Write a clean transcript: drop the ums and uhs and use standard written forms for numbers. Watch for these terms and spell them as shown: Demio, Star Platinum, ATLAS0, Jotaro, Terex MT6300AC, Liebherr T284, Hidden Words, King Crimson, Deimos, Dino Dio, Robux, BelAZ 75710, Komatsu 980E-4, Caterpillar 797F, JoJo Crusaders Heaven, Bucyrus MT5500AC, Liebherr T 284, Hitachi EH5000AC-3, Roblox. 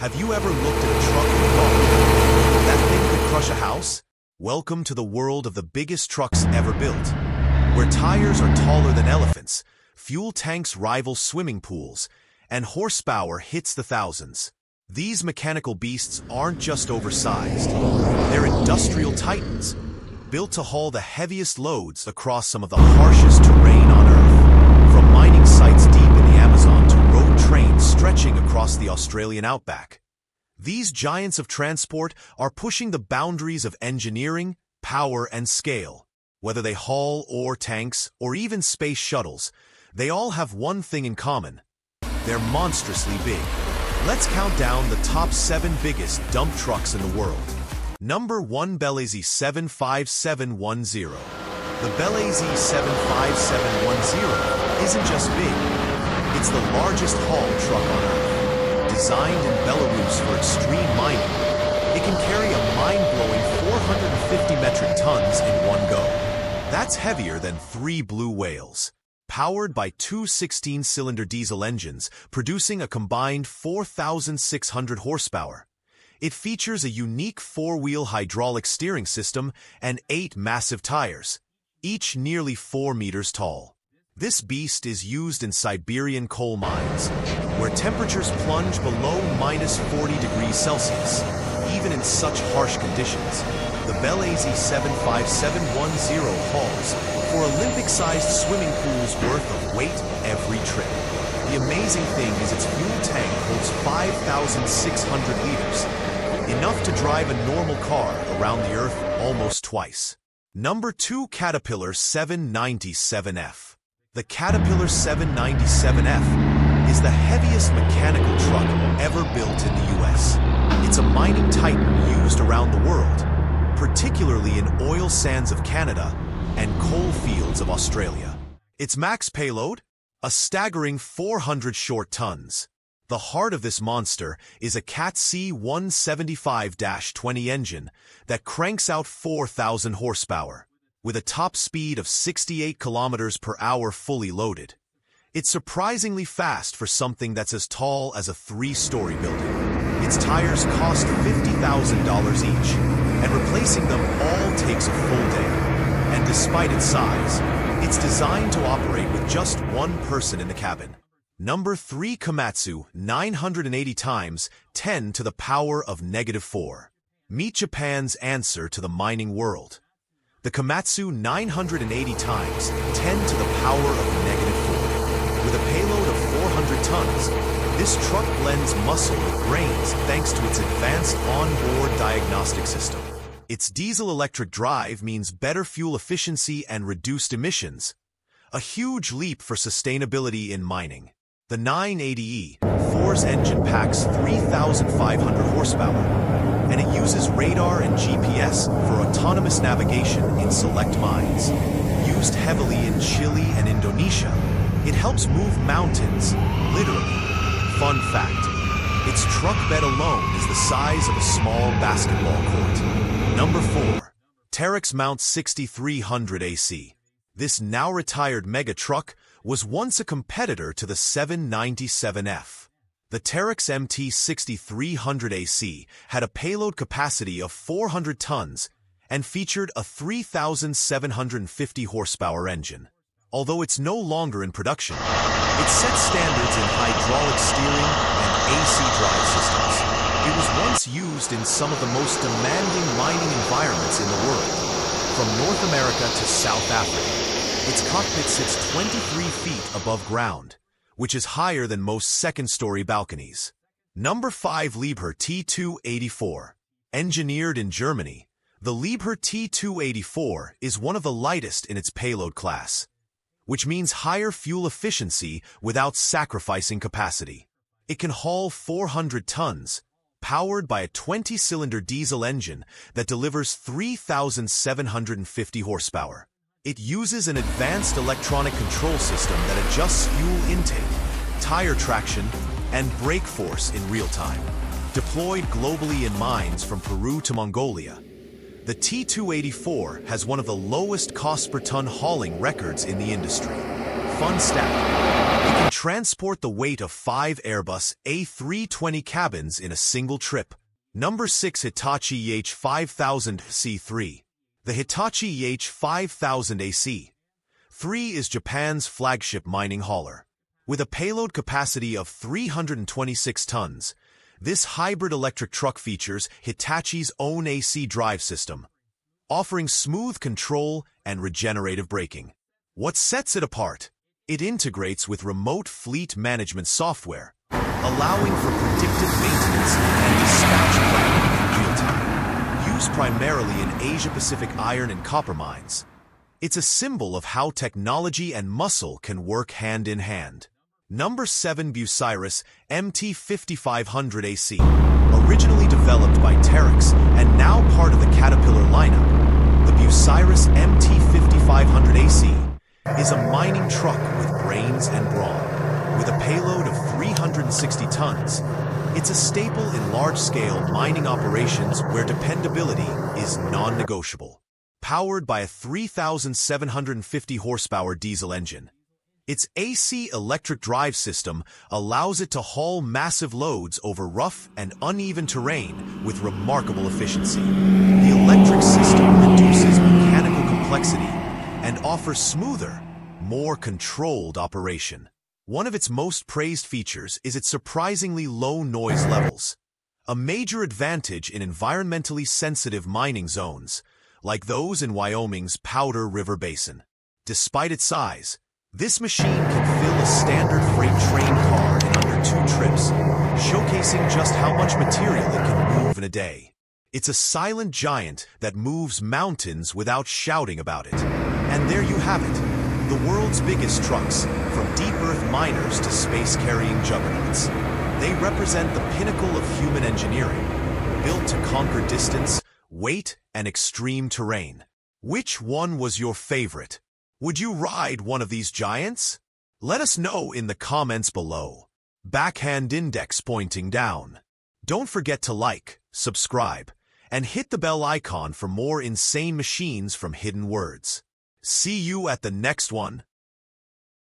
Have you ever looked at a truck and thought, that thing could crush a house? Welcome to the world of the biggest trucks ever built, where tires are taller than elephants, fuel tanks rival swimming pools, and horsepower hits the thousands. These mechanical beasts aren't just oversized, they're industrial titans, built to haul the heaviest loads across some of the harshest terrain on Earth, from mining sites deep in the Amazon to road trains stretching across the Australian outback. These giants of transport are pushing the boundaries of engineering, power, and scale. Whether they haul ore tanks or even space shuttles, they all have one thing in common. They're monstrously big. Let's count down the top 7 biggest dump trucks in the world. Number 1, BelAZ 75710. The BelAZ 75710 isn't just big, it's the largest haul truck on Earth. Designed in Belarus for extreme mining, it can carry a mind-blowing 450 metric tons in one go. That's heavier than 3 blue whales. Powered by 2 16-cylinder diesel engines, producing a combined 4,600 horsepower. It features a unique 4-wheel hydraulic steering system and 8 massive tires, each nearly 4 meters tall. This beast is used in Siberian coal mines, where temperatures plunge below -40°C. Even in such harsh conditions, the BelAZ 75710 hauls for Olympic-sized swimming pools worth of weight every trip. The amazing thing is its fuel tank holds 5,600 liters, enough to drive a normal car around the Earth almost twice. Number 2, Caterpillar 797F. The Caterpillar 797F is the heaviest mechanical truck ever built in the US. It's a mining titan used around the world, particularly in oil sands of Canada and coal fields of Australia. Its max payload? A staggering 400 short tons. The heart of this monster is a Cat C175-20 engine that cranks out 4,000 horsepower, with a top speed of 68 km/h fully loaded. It's surprisingly fast for something that's as tall as a 3-story building. Its tires cost $50,000 each, and replacing them all takes a full day. And despite its size, it's designed to operate with just one person in the cabin. Number 3, Komatsu 980x10⁻⁻⁴. Meet Japan's answer to the mining world. The Komatsu 980x10⁻⁻⁴. With a payload of 400 tons, this truck blends muscle with brains thanks to its advanced onboard diagnostic system. Its diesel-electric drive means better fuel efficiency and reduced emissions, a huge leap for sustainability in mining. The 980E-4's engine packs 3,500 horsepower, and it uses radar and GPS for autonomous navigation in select mines. Used heavily in Chile and Indonesia, it helps move mountains, literally. Fun fact, its truck bed alone is the size of a small basketball court. Number 4, Terex MT6300AC. This now-retired mega truck was once a competitor to the 797F. The Terex MT6300AC had a payload capacity of 400 tons and featured a 3,750 horsepower engine. Although it's no longer in production, it set standards in hydraulic steering and AC drive systems. It was once used in some of the most demanding mining environments in the world, from North America to South Africa. Its cockpit sits 23 feet above ground, which is higher than most second-story balconies. Number 5, Liebherr T284. Engineered in Germany, the Liebherr T284 is one of the lightest in its payload class, which means higher fuel efficiency without sacrificing capacity. It can haul 400 tons, powered by a 20-cylinder diesel engine that delivers 3,750 horsepower. It uses an advanced electronic control system that adjusts fuel intake, tire traction, and brake force in real time. Deployed globally in mines from Peru to Mongolia, the T284 has one of the lowest cost per ton hauling records in the industry. fun stat. It can transport the weight of 5 Airbus A320 cabins in a single trip. Number 6. Hitachi EH5000AC-3. The Hitachi EH5000AC-3 is Japan's flagship mining hauler. With a payload capacity of 326 tons, this hybrid electric truck features Hitachi's own AC drive system, offering smooth control and regenerative braking. What sets it apart? It integrates with remote fleet management software, allowing for predictive maintenance and dispatch planning in real time. Used primarily in Asia-Pacific iron and copper mines, it's a symbol of how technology and muscle can work hand in hand. Number 7. Bucyrus MT5500AC. Originally developed by Terex and now part of the Caterpillar lineup, the Bucyrus MT5500AC is a mining truck with brains and brawn. With a payload of 360 tons, it's a staple in large-scale mining operations where dependability is non-negotiable. Powered by a 3,750 horsepower diesel engine, its AC electric drive system allows it to haul massive loads over rough and uneven terrain with remarkable efficiency. The electric system reduces mechanical complexity and offers smoother, more controlled operation. One of its most praised features is its surprisingly low noise levels, a major advantage in environmentally sensitive mining zones like those in Wyoming's Powder River Basin. Despite its size, this machine can fill a standard freight train car in under 2 trips, showcasing just how much material it can move in a day. It's a silent giant that moves mountains without shouting about it. And there you have it, the world's biggest trucks, from deep earth miners to space-carrying juggernauts. They represent the pinnacle of human engineering, built to conquer distance, weight, and extreme terrain. Which one was your favorite? Would you ride one of these giants? Let us know in the comments below. Backhand index pointing down. Don't forget to like, subscribe, and hit the bell icon for more insane machines from Hidden Words. See you at the next one.